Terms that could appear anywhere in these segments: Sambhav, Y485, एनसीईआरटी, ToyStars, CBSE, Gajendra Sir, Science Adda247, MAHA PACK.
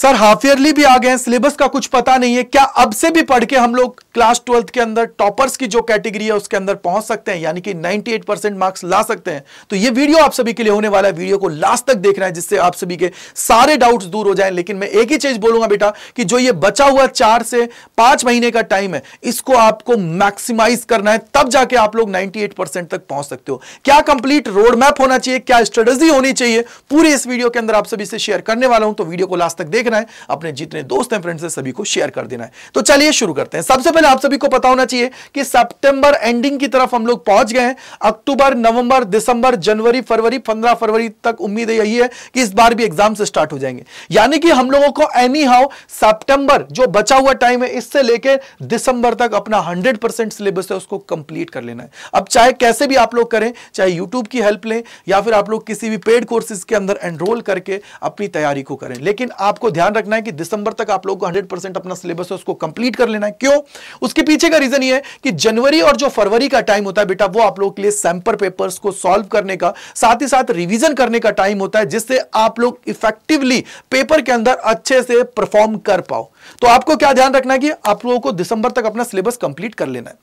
Sir half yearly भी आ गए हैं, सिलेबस का कुछ पता नहीं है, क्या अब से भी पढ़ के हम लोग क्लास 12th के अंदर टॉपर्स की जो कैटेगरी है उसके अंदर पहुंच सकते हैं, यानी कि 98% मार्क्स ला सकते हैं? तो ये वीडियो आप सभी के लिए होने वाला है, वीडियो को लास्ट तक देखना है जिससे आप सभी के सारे डाउट्स दूर हो जाएं। लेकिन मैं एक ही चीज बोलूंगा बेटा कि जो ये बचा हुआ 4 से 5 महीने का टाइम है, इसको आपको मैक्सिमाइज करना है, तब जाके आप लोग 98% तक पहुंच सकते हो। क्या कंप्लीट रोड मैप होना चाहिए, क्या स्ट्रेटजी होनी चाहिए, पूरे इस वीडियो के अंदर आप सभी से शेयर करने वाला हूं, तो वीडियो को लास्ट तक देखना है, अपने जितने दोस्त हैं फ्रेंड्स हैं सभी को शेयर कर देना है। तो चलिए शुरू करते हैं। सबसे पहले आप सभी को पता होना चाहिए कि सितंबर एंडिंग की तरफ हम लोग पहुंच गए हैं। अक्टूबर, नवंबर, दिसंबर, जनवरी, फरवरी, 15 फरवरी तक उम्मीद यही है कि इस बार भी एग्जाम से स्टार्ट हो जाएंगे, यानी कि हम लोगों को एनी हाउ सितंबर जो बचा हुआ टाइम है इससे लेकर दिसंबर तक अपना 100% सिलेबस है उसको कंप्लीट कर लेना है। अब चाहे कैसे भी आप लोग करें, चाहे यूट्यूब की हेल्प लें या फिर आप लोग किसी भी पेड कोर्सेज के अंदर एनरोल करके अपनी तैयारी को करें, लेकिन आपको ध्यान रखना है कि दिसंबर तक आप लोग को 100% अपना सिलेबस है उसको कंप्लीट कर लेना है। क्यों? उसके पीछे का रीजन ये है कि जनवरी और जो फरवरी का टाइम होता है बेटा वो आप लोग के लिए सैंपल पेपर्स को सॉल्व करने का, साथ ही साथ रिवीजन करने का टाइम होता है, जिससे आप लोग इफेक्टिवली पेपर के अंदर अच्छे से परफॉर्म कर पाओ। तो आपको क्या ध्यान रखना है कि आप लोगों को दिसंबर तक अपना सिलेबस कंप्लीट कर लेना है।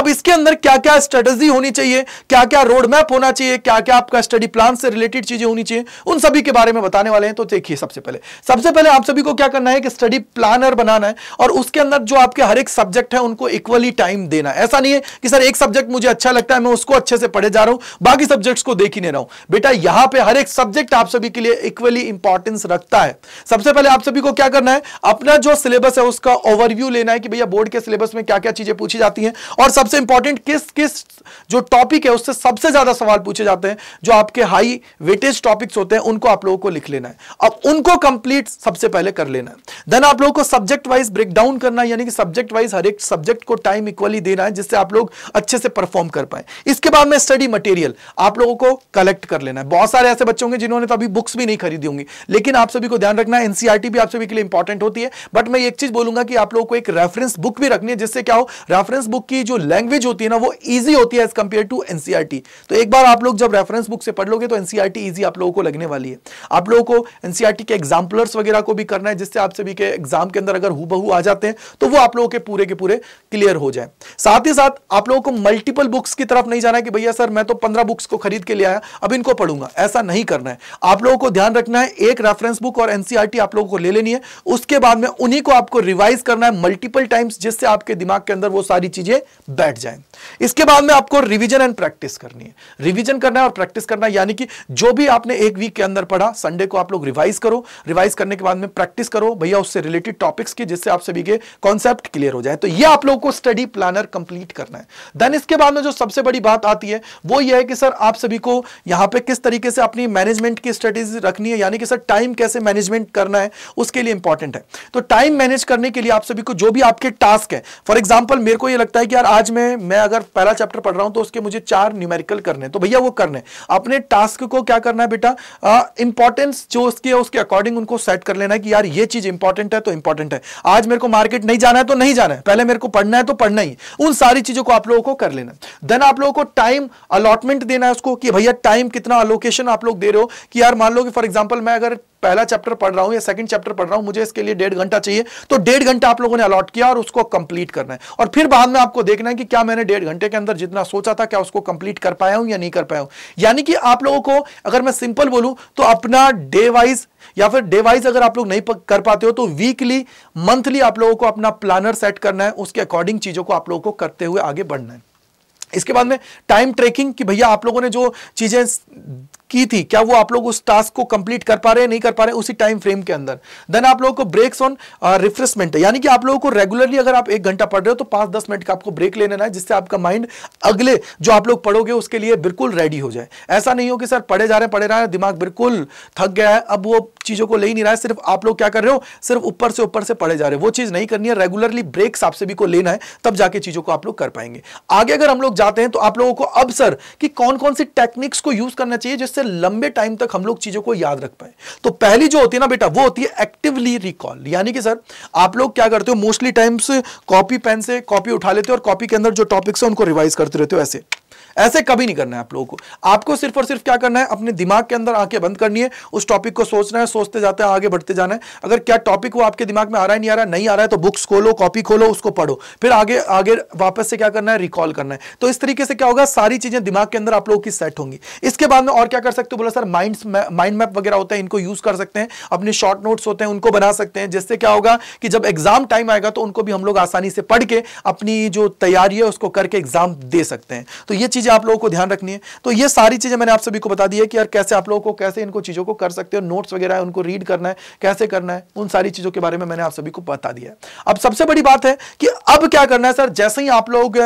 अब इसके अंदर क्या क्या स्ट्रेटजी होनी चाहिए, क्या क्या रोड मैप होना चाहिए, क्या क्या आपका स्टडी प्लान से रिलेटेड चीजें होनी चाहिए, उन सभी के बारे में बताने वाले हैं। तो देखिए, सबसे पहले आप सभी को क्या करना है कि स्टडी प्लानर बनाना है और उसके अंदर जो आपके हर एक सब्जेक्ट है उनको इक्वली टाइम देना है। ऐसा नहीं है कि सर एक सब्जेक्ट मुझे अच्छा लगता है मैं उसको अच्छे से पढ़े जा रहा हूं, बाकी सब्जेक्ट्स को देख ही नहीं रहा हूं। बेटा यहां पे हर एक सब्जेक्ट आप सभी के लिए इक्वली इंपॉर्टेंस रखता है। सबसे पहले आप सभी को क्या करना है, अपना जो सिलेबस है उसका ओवरव्यू लेना है कि भैया बोर्ड के सिलेबस में क्या क्या चीजें पूछी जाती हैं और सबसे इंपॉर्टेंट किस किस जो टॉपिक है उससे सबसे ज्यादा सवाल पूछे जाते हैं। जो आपके हाई वेटेज टॉपिक्स होते हैं उनको आप लोगों को लिख लेना है। अब उनको कंप्लीट सबसे पहले कर लेना है। देन आप लोगों को सब्जेक्ट वाइज ब्रेक डाउन करना है, यानी कि सब्जेक्ट वाइज हर एक सब्जेक्ट को टाइम इक्वली देना है जिससे आप लोग अच्छे से परफॉर्म कर पाए। इसके बाद में स्टडी मटेरियल आप लोगों को कलेक्ट कर लेना है। बहुत सारे ऐसे बच्चे होंगे जिन्होंने तो अभी बुक्स भी नहीं खरीदी होंगी, लेकिन आप सभी को ध्यान रखना है एनसीईआरटी भी आप सभी के लिए इंपॉर्टेंट होती है, बट मैं एक चीज बोलूंगा कि आप लोगों को एक रेफरेंस बुक भी रखनी है, जिससे क्या हो, रेफरेंस बुक की जो लैंग्वेज होती है ना वो ईजी होती है एज कंपेयर टू एनसीईआरटी। तो एक बार आप लोग जब रेफरेंस बुक से पढ़ लोगे तो एनसीईआरटी ईजी आप लोगों को लगने वाली है। आप लोगों को एनसीईआरटी के एग्जाम्पलर्स वगैरह को भी करना है, जिससे आप सभी के एग्जाम के अंदर अगर हूबहू आ जाते हैं तो वो आप लोगों के पूरे क्लियर हो जाए। साथ ही साथ आप लोगों को मल्टीपल बुक्स की तरफ नहीं जाना है कि भैया सर मैं तो 15 बुक्स को खरीद के ले आया अब इनको पढ़ूंगा, ऐसा नहीं करना है। आप लोगों को ध्यान रखना है एक रेफरेंस बुक और एनसीईआरटी आप लोगों को ले लेनी है, उसके बाद में उन्हीं को आपको रिवाइज करना है मल्टीपल टाइम्स, जिससे आपके दिमाग के अंदर वो सारी चीजें बैठ जाए। इसके बाद में आपको रिवीजन एंड प्रैक्टिस करनी है, रिवीजन करना है और प्रैक्टिस करना है, यानी कि जो भी आपने एक वीक के अंदर पढ़ा संडे को आप लोग रिवाइज करो, रिवाइज करने के बाद में प्रैक्टिस करो भैया उससे रिलेटेड टॉपिक्स की, जिससे आप सभी के कॉन्सेप्ट क्लियर हो जाए। तो ये आप लोगों को स्टडी प्लानर कंप्लीट करना है। देन इसके बाद में जो सबसे बड़ी बात आती है वो ये है कि सर आप सभी को यहां पे किस तरीके से अपनी मैनेजमेंट की स्ट्रेटजी रखनी है, यानी कि सर टाइम कैसे मैनेजमेंट करना है उसके लिए इंपॉर्टेंट है। तो टाइम मैनेज करने के लिए आप सभी को जो भी आपके टास्क है, फॉर एग्जाम्पल मेरे को ये लगता है कि यार आज मैं अगर पहला चैप्टर पढ़ रहा हूं तो उसके मुझे 4 न्यूमेरिकल करने हैं, तो भैया वो करने अपने टास्क को क्या करना है बेटा, इंपॉर्टेंस जो उसके अकॉर्डिंग उनको सेट कर लेना है कि यार ये चीज इंपॉर्टेंट है तो इंपॉर्टेंट है, आज मेरे को मार्केट नहीं जाना है तो नहीं जाना है, पहले मेरे को पढ़ना है तो पढ़ना ही, उन सारी चीजों को आप लोगों को कर लेना है। देन आप लोगों को टाइम अलॉटमेंट देना है उसको कि भैया टाइम कितना अलोकेशन आप लोग दे रहे हो कि यार मान लो कि फॉर एग्जांपल मैं अगर पहला चैप्टर पढ़ रहा हूं या सेकंड चैप्टर पढ़ रहा हूं, मुझे इसके लिए 1.5 घंटा चाहिए, तो 1.5 घंटा आप लोगों ने अलॉट किया और उसको कंप्लीट करना है। और फिर बाद में आपको देखना है कि क्या मैंने 1.5 घंटे के अंदर जितना सोचा था क्या उसको कंप्लीट कर पाया हूं या नहीं कर पाया हूं। यानी कि आप लोगों को अगर मैं सिंपल बोलूं तो अपना डे वाइज या फिर डे वाइज अगर आप लोग नहीं कर पाते हो तो वीकली मंथली आप लोगों को अपना प्लानर सेट करना है, उसके अकॉर्डिंग चीजों को आप लोगों को करते हुए आगे बढ़ना है। इसके बाद में टाइम ट्रैकिंग कि भैया आप लोगों ने जो चीजें की थी क्या वो आप लोग उस टास्क को कंप्लीट कर पा रहे हैं नहीं कर पा रहे हैं उसी टाइम फ्रेम के अंदर। देन आप लोगों को ब्रेक्स ऑन रिफ्रेशमेंट, यानी कि आप लोगों को रेगुलरली अगर आप 1 घंटा पढ़ रहे हो तो 5-10 मिनट का आपको ब्रेक ले लेना है, जिससे आपका माइंड अगले जो आप लोग पढ़ोगे उसके लिए बिल्कुल रेडी हो जाए। ऐसा नहीं हो कि सर पढ़े जा रहे हैं दिमाग बिल्कुल थक गया है अब वो चीजों को ले ही नहीं रहा है, सिर्फ आप लोग क्या कर रहे हो सिर्फ ऊपर से पढ़े जा रहे हो, वो चीज नहीं करनी है। रेगुलरली ब्रेक्स आप सभी को लेना है, तब जाके चीजों को आप लोग कर पाएंगे। आगे अगर हम लोग जाते हैं तो आप लोगों को अब सर कि कौन कौन सी टेक्निक्स को यूज करना चाहिए जिससे लंबे टाइम तक हम लोग चीजों को याद रख पाए, तो पहली जो होती है ना बेटा वो होती है एक्टिवली रिकॉल, यानी कि सर आप लोग क्या करते हो मोस्टली टाइम्स कॉपी पेन से कॉपी उठा लेते हो और कॉपी के अंदर जो टॉपिक्स हैं उनको रिवाइज करते रहते हो ऐसे। ऐसे कभी नहीं करना है आप लोगों को। आपको सिर्फ और सिर्फ क्या करना है, अपने दिमाग के अंदर आंखें बंद करनी है, उस टॉपिक को सोचना है, सोचते जाते हैं आगे बढ़ते जाना है। अगर क्या टॉपिक वो आपके दिमाग में आ रहा है, नहीं आ रहा है, नहीं आ रहा है तो बुक्स खोलो, कॉपी खोलो, उसको पढ़ो, फिर आगे आगे वापस से क्या करना है, रिकॉल करना है। तो इस तरीके से क्या होगा, सारी चीजें दिमाग के अंदर आप लोगों की सेट होंगी। इसके बाद में और क्या कर सकते हो, बोला सर माइंड मैप वगैरह होता है, इनको यूज कर सकते हैं, अपने शॉर्ट नोट्स होते हैं उनको बना सकते हैं, जिससे क्या होगा कि जब एग्जाम टाइम आएगा तो उनको भी हम लोग आसानी से पढ़ के अपनी जो तैयारी है उसको करके एग्जाम दे सकते हैं। तो ये चीजें आप लोगों को ध्यान रखनी है। तो ये सारी चीजें मैंने आप सभी को बता दी है कि यार कैसे आप लोगों को कैसे इनको चीजों को कर सकते हो, नोट्स वगैरह है उनको रीड करना है, कैसे करना है, उन सारी चीजों के बारे में मैंने आप सभी को बता दिया है। अब सबसे बड़ी बात है कि अब क्या करना है सर, जैसे ही आप लोग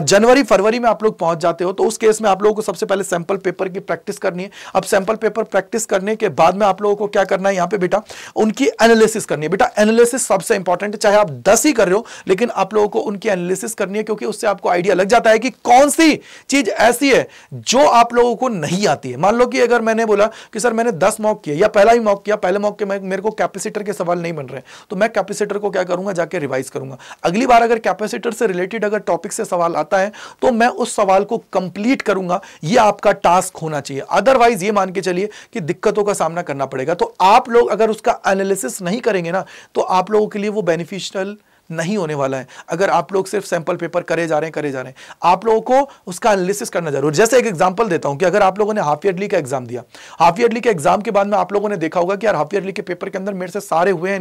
जनवरी फरवरी में आप लोग पहुंच जाते हो तो उस केस में आप लोगों को सबसे पहले सैंपल पेपर की प्रैक्टिस करनी है। अब सैंपल पेपर प्रैक्टिस करने के बाद में आप लोगों को क्या करना है, यहां पे बेटा उनकी एनालिसिस करनी है। बेटा एनालिसिस सबसे इंपॉर्टेंट है, चाहे आप 10 ही कर रहे हो लेकिन आप लोगों को उनकी एनालिसिस करनी है, क्योंकि उससे आपको आइडिया लग जाता है कि कौन सी चीज ऐसी है जो आप लोगों को नहीं आती है। मान लो कि अगर मैंने बोला कि सर मैंने 10 मॉक किए या पहला ही मॉक किया, पहले मॉक के मेरे को कैपेसिटर के सवाल नहीं बन रहे, तो मैं कैपेसिटर को क्या करूंगा, जाके रिवाइज करूंगा। अगली बार अगर कैपेसिटर से रिलेटेड अगर टॉपिक से सवाल आता है तो मैं उस सवाल को कंप्लीट करूंगा, ये आपका टास्क होना चाहिए। अदरवाइज ये मान के चलिए कि दिक्कतों का सामना करना पड़ेगा। तो आप लोग अगर उसका एनालिसिस नहीं करेंगे ना तो आप लोगों के लिए वो बेनिफिशियल नहीं होने वाला है। अगर आप लोग सिर्फ सैंपल पेपर करे जा रहे हैं, आप लोगों को उसका एनालिसिस करना जरूर। जैसे एक एग्जांपल देता हूं कि अगर आप लोगों ने हाफ ईयरली का एग्जाम दिया, हाफ ईयरली के एग्जाम के बाद में आप लोगों ने देखा होगा कि यार हाफ ईयरली के पेपर के अंदर मेरे से सारे हुए हैं,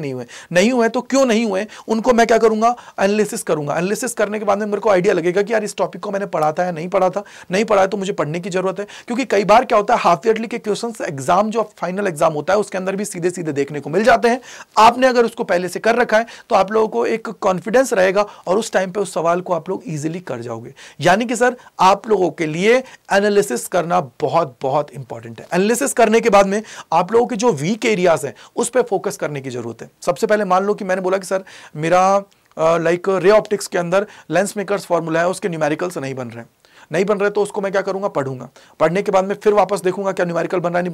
नहीं हुए तो क्यों नहीं हुए, उनको मैं क्या करूंगा, एनालिसिस करूंगा। एनालिसिस करने के बाद में मेरे को आइडिया लगेगा कि यार इस टॉपिक को मैंने पढ़ा था या नहीं पढ़ा था, नहीं पढ़ा है तो मुझे पढ़ने की जरूरत है। क्योंकि कई बार क्या होता है, हाफ ईयरली के क्वेश्चन एग्जाम जो फाइनल एग्जाम होता है उसके अंदर भी सीधे सीधे देखने को मिल जाते हैं। आपने अगर उसको पहले से कर रखा है तो आप लोगों को एक कॉन्फिडेंस रहेगा और उस टाइम पे उस सवाल को आप लोग इजीली कर जाओगे। यानी कि सर आप लोगों के लिए एनालिसिस करना बहुत बहुत इंपॉर्टेंट है। एनालिसिस करने के बाद में आप लोगों के जो वीक एरियाज हैं उस पे फोकस करने की जरूरत है। सबसे पहले मान लो कि मैंने बोला कि सर मेरा लाइक रे ऑप्टिक्स के अंदर लेंस मेकर्स फॉर्मूला है, उसके न्यूमेरिकल्स नहीं बन रहे तो उसको मैं क्या करूंगा, पढ़ूंगा। पढ़ने के बाद में फिर वापस देखूंगा क्या न्यूमेरिकल बन रहा है, नहीं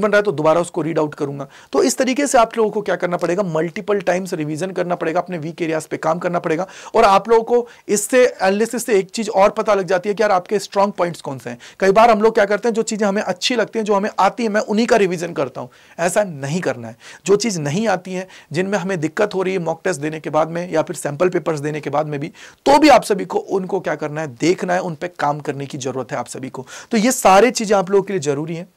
बन रहा है तो दोबारा उसको रीड आउट करूंगा। तो इस तरीके से आप लोगों को क्या करना पड़ेगा, मल्टीपल टाइम्स रिवीजन करना पड़ेगा, अपने वीक एरियाज पे काम करना पड़ेगा। और आप लोगों को इससे एनालिसिस से एक चीज और पता लग जाती है कि यार आपके स्ट्रॉन्ग पॉइंट्स कौन से हैं। कई बार हम लोग क्या करते हैं, जो चीजें हमें अच्छी लगती हैं, जो हमें आती है, मैं उन्हीं का रिवीजन करता हूँ। ऐसा नहीं करना है। जो चीज नहीं आती है, जिनमें हमें दिक्कत हो रही है मॉक टेस्ट देने के बाद में या फिर सैंपल पेपर्स देने के बाद में भी, तो भी आप सभी को उनको क्या करना है, देखना है, उन पर काम करने की जरूरत है आप सभी को। तो ये सारे चीजें आप लोगों के लिए जरूरी हैं।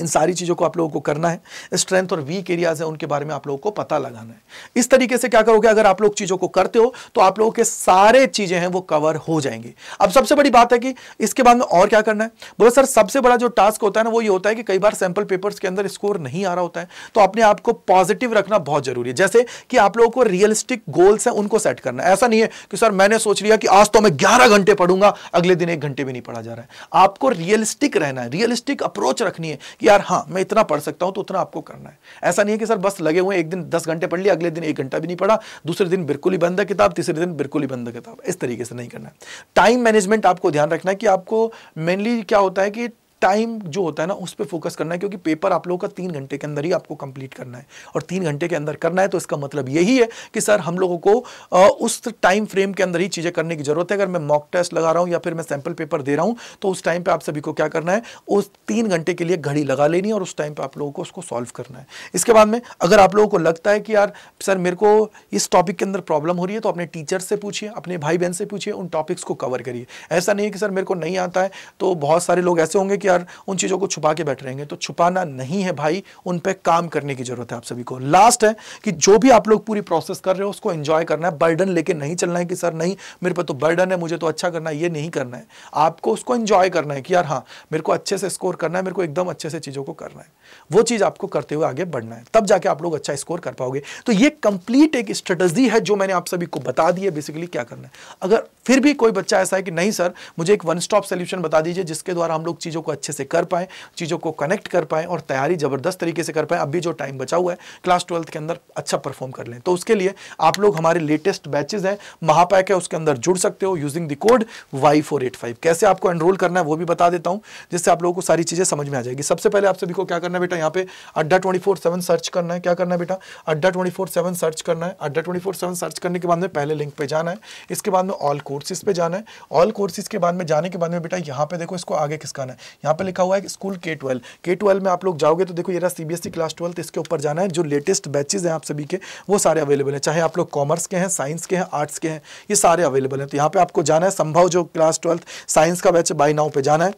इन सारी चीज़ों को आप लोगों को करना है। स्ट्रेंथ और वीक एरियाज हैं उनके बारे में आप लोगों को पता लगाना है। इस तरीके से क्या करोगे, अगर आप लोग चीज़ों को करते हो तो आप लोगों के सारे चीज़ें हैं वो कवर हो जाएंगी। अब सबसे बड़ी बात है कि इसके बाद में और क्या करना है, बोला सर सबसे बड़ा जो टास्क होता है ना वो ये होता है कि कई बार सैंपल पेपर्स के अंदर स्कोर नहीं आ रहा होता है, तो अपने आप को पॉजिटिव रखना बहुत जरूरी है। जैसे कि आप लोगों को रियलिस्टिक गोल्स हैं उनको सेट करना है। ऐसा नहीं है कि सर मैंने सोच लिया कि आज तो मैं 11 घंटे पढ़ूंगा, अगले दिन 1 घंटे भी नहीं पढ़ा जा रहा है। आपको रियलिस्टिक रहना है, रियलिस्टिक अप्रोच रखनी है कि यार हाँ मैं इतना पढ़ सकता हूं तो उतना आपको करना है। ऐसा नहीं है कि सर बस लगे हुए, एक दिन 10 घंटे पढ़ लिया, अगले दिन 1 घंटा भी नहीं पढ़ा, दूसरे दिन बिल्कुल ही बंद है किताब, तीसरे दिन बिल्कुल ही बंद है किताब। इस तरीके से नहीं करना है। टाइम मैनेजमेंट आपको ध्यान रखना है कि आपको मेनली क्या होता है कि टाइम जो होता है ना उस पर फोकस करना है, क्योंकि पेपर आप लोगों का 3 घंटे के अंदर ही आपको कंप्लीट करना है और 3 घंटे के अंदर करना है। तो इसका मतलब यही है कि सर हम लोगों को उस टाइम फ्रेम के अंदर ही चीज़ें करने की जरूरत है। अगर मैं मॉक टेस्ट लगा रहा हूँ या फिर मैं सैंपल पेपर दे रहा हूँ तो उस टाइम पर आप सभी को क्या करना है, उस 3 घंटे के लिए घड़ी लगा लेनी है और उस टाइम पर आप लोगों को उसको सॉल्व करना है। इसके बाद में अगर आप लोगों को लगता है कि यार सर मेरे को इस टॉपिक के अंदर प्रॉब्लम हो रही है, तो अपने टीचर से पूछिए, अपने भाई बहन से पूछिए, उन टॉपिक्स को कवर करिए। ऐसा नहीं है कि सर मेरे को नहीं आता है। तो बहुत सारे लोग ऐसे होंगे यार उन चीजों को छुपा के बैठ रहेंगे, तो छुपाना नहीं है भाई, उन पे काम करने की जरूरत है आप सभी को। लास्ट है कि जो भी आप लोग पूरी प्रोसेस कर रहे हो उसको एंजॉय करना है। बर्डन लेके नहीं चलना है कि सर नहीं मेरे पे तो बर्डन है, मुझे तो अच्छा करना है, ये नहीं करना है। आपको उसको एंजॉय करना है कि यार हाँ मेरे को अच्छे से स्कोर करना है, मेरे को एकदम अच्छे से चीजों को करना है, वो चीज आपको करते हुए आगे बढ़ना है, तब जाके आप लोग अच्छा स्कोर कर पाओगे। तो ये कंप्लीट एक स्ट्रेटजी है जो मैंने आप सभी को बता दी है बेसिकली क्या करना है। अगर फिर भी कोई बच्चा ऐसा है कि नहीं सर मुझे एक वन स्टॉप सोल्यूशन बता दीजिए जिसके द्वारा हम लोग चीजों को अच्छे से कर पाएँ, चीज़ों को कनेक्ट कर पाएँ और तैयारी ज़बरदस्त तरीके से कर पाएँ। अब भी जो टाइम बचा हुआ है क्लास 12 के अंदर अच्छा परफॉर्म कर लें, तो उसके लिए आप लोग हमारे लेटेस्ट बैचेस हैं, महापैक है, उसके अंदर जुड़ सकते हो यूजिंग द कोड Y485। कैसे आपको एनरोल करना है वो भी बता देता हूँ, जिससे आप लोगों को सारी चीज़ें समझ में आ जाएगी। सबसे पहले आप सभी को क्या करना है बेटा, यहाँ पे Adda247 सर्च करना है। क्या करना है बेटा, Adda247 सर्च करना है। Adda247 सर्च करने के बाद में पहले लिंक पे जाना है, इसके बाद में ऑल कोर्सेज पे जाना है। ऑल कोर्सेज के बाद में जाने के बाद में बेटा यहाँ पे देखो, इसको आगे खिसकाना है। यहाँ पे लिखा हुआ है स्कूल K12, K12 में आप लोग जाओगे तो देखो ये रहा CBSE क्लास 12, इसके ऊपर जाना है। जो लेटेस्ट बैचेज हैं आप सभी के वो सारे अवेलेबल हैं, चाहे आप लोग कॉमर्स के हैं, साइंस के हैं, आर्ट्स के हैं, ये सारे अवेलेबल हैं। तो यहाँ पे आपको जाना है, संभव जो क्लास 12 साइंस का बैच बाय नाउ पे जाना है।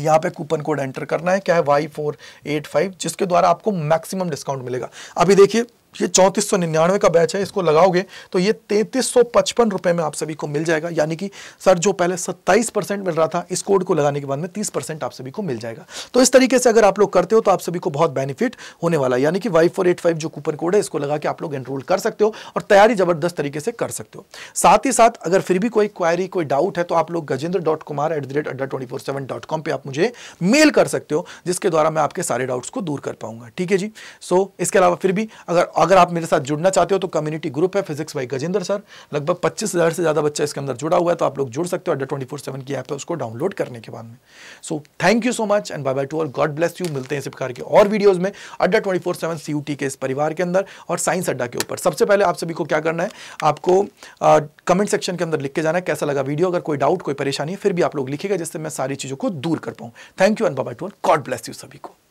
यहाँ पे कूपन कोड एंटर करना है, क्या है, Y485, जिसके द्वारा आपको मैक्सिमम डिस्काउंट मिलेगा। अभी देखिए ये 3499 का बैच है, इसको लगाओगे तो ये 3355 रुपये में आप सभी को मिल जाएगा, यानी कि सर जो पहले 27% मिल रहा था, इस कोड को लगाने के बाद में 30% आप सभी को मिल जाएगा। तो इस तरीके से अगर आप लोग करते हो तो आप सभी को बहुत बेनिफिट होने वाला है, यानी कि Y485 जो कूपन कोड है इसको लगा के आप लोग एनरोल कर सकते हो और तैयारी ज़बरदस्त तरीके से कर सकते हो। साथ ही साथ अगर फिर भी कोई क्वायरी, कोई डाउट है तो आप लोग gajendrakumar@adda247.com पर आप मुझे मेल कर सकते हो, जिसके द्वारा मैं आपके सारे डाउट्स को दूर कर पाऊंगा। ठीक है जी। सो इसके अलावा फिर भी अगर आप मेरे साथ जुड़ना चाहते हो तो कम्युनिटी ग्रुप है फिजिक्स बाई गजेंद्र सर, लगभग 25,000 से ज़्यादा बच्चा इसके अंदर जुड़ा हुआ है, तो आप लोग जुड़ सकते हो Adda247 की ऐप है, उसको डाउनलोड करने के बाद में। So thank you so much and bye bye to all, God bless you. मिलते हैं इस प्रकार के और वीडियोज़ में Adda247 CUT के इस परिवार के अंदर और साइंस अड्डा के ऊपर। सबसे पहले आप सभी को क्या करना है, आपको कमेंट सेक्शन के अंदर लिख के जाना है कैसा लगा वीडियो। अगर कोई डाउट, कोई परेशानी है फिर भी आप लोग लिखेगा, जिससे मैं सारी चीज़ों को दूर कर पाऊँ। Thank you and bye bye to all, God bless you सभी को।